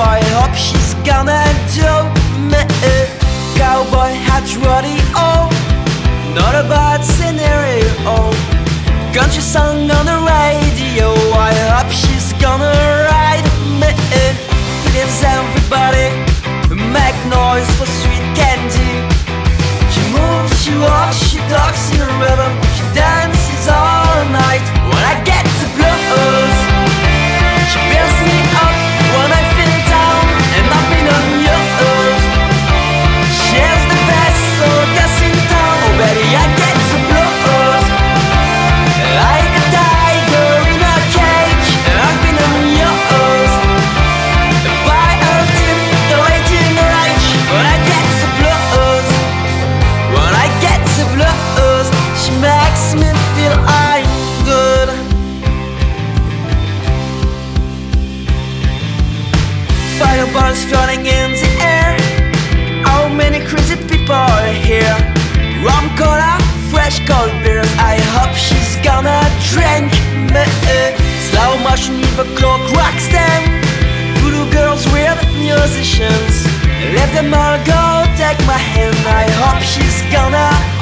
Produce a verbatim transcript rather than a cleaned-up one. fire up, she's gonna dope me. Cowboy hat rodeo, not a bad scenario. Country song on the radio, I hope she's gonna ride me. Please everybody, make noise for Sweet Candy. She moves, she walks, she talks in a rhythm, she dances all night. When I get to blows, she builds me up. When I feel down and I've been on your earth, she's the best circus in town. Oh baby, I get to blows like a tiger in a cage, and I've been on your earth. By her tip, the raging rage. When I get to blows, when I get to blows, she makes me feel I'm good. Fireballs floating in the air, how many crazy people are here? Rum cola, fresh cold beers, I hope she's gonna drink me. Slow motion with a clock rock stand, voodoo girls with musicians, let them all go, take my hand. I hope she's gonna